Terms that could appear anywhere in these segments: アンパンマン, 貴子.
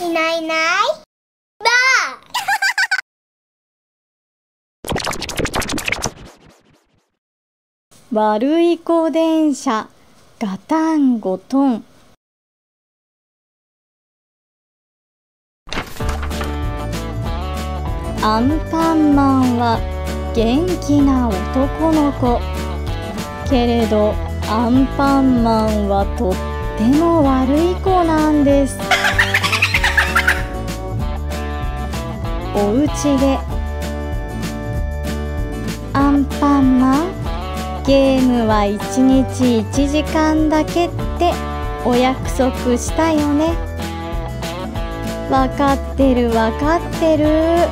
いないいないばあ悪い子電車ガタンゴトン。アンパンマンは元気な男の子。けれどアンパンマンはとっても悪い子なんです。おうちでアンパンマンゲームは1日1時間だけってお約束したよね。わかってるわかってる。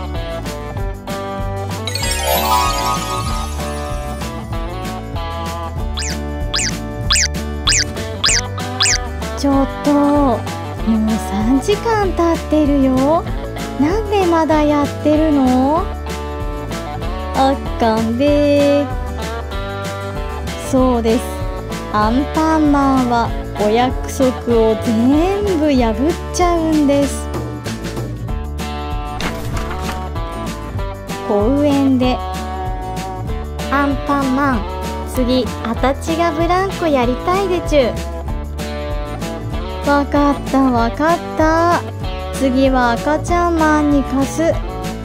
ちょっと、もう3時間経ってるよ。なんでまだやってるの？あっかんべー。そうです。アンパンマンはお約束を全部破っちゃうんです。公園でアンパンマン、次あたちがブランコやりたいでちゅう。わかったわかった。次は赤ちゃんマンに貸す。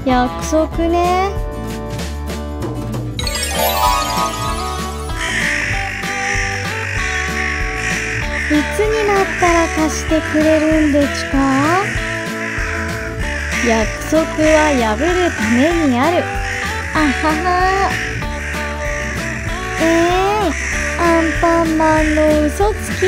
約束ね。いつになったら貸してくれるんでちゅか？約束は破るためにある。あはは。アンパンマンの嘘つき。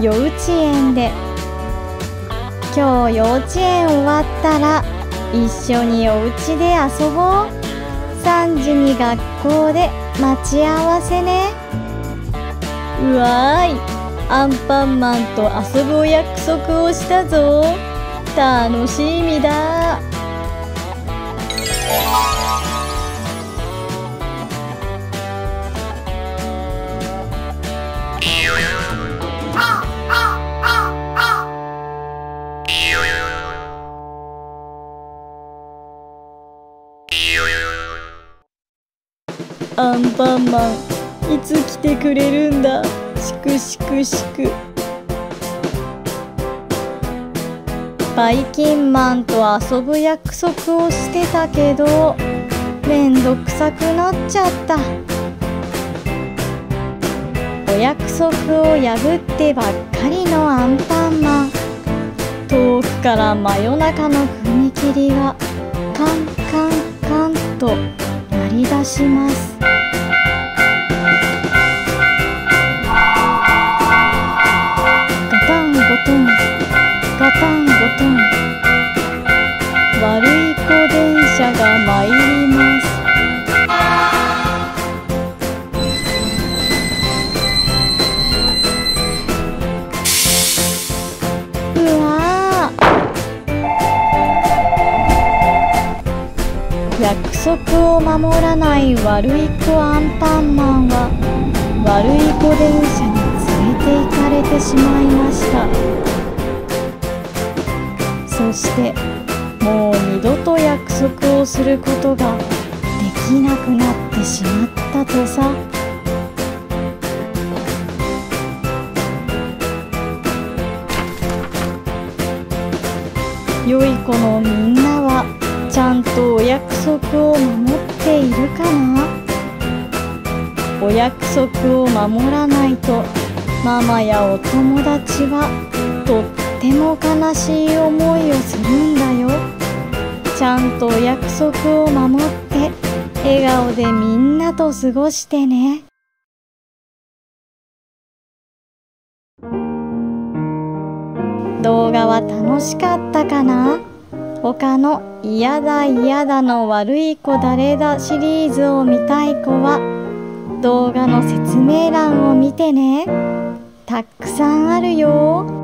幼稚園で今日幼稚園終わったら一緒にお家で遊ぼう。3時に学校で待ち合わせね。うわーい、アンパンマンと遊ぶ約束をしたぞ。楽しみだ。アンパンマン、いつ来てくれるんだ。しくしくしく。ばいきんまんと遊ぶ約束をしてたけどめんどくさくなっちゃった。お約束を破ってばっかりのアンパンマン。遠くから真夜中の踏切がカンカンカンと鳴り出します。ガタンゴトン。悪い子電車が参ります。うわー。約束を守らない悪い子アンパンマンは悪い子電車に連れて行かれてしまいました。そしてもう二度と約束をすることができなくなってしまったとさ。良い子のみんなはちゃんとお約束を守っているかな？お約束を守らないとママやお友達はとってもとても悲しい思いをするんだよ。ちゃんとお約束を守って笑顔でみんなと過ごしてね。動画は楽しかったかな？他の嫌だ嫌だの悪い子誰だシリーズを見たい子は動画の説明欄を見てね。たくさんあるよ。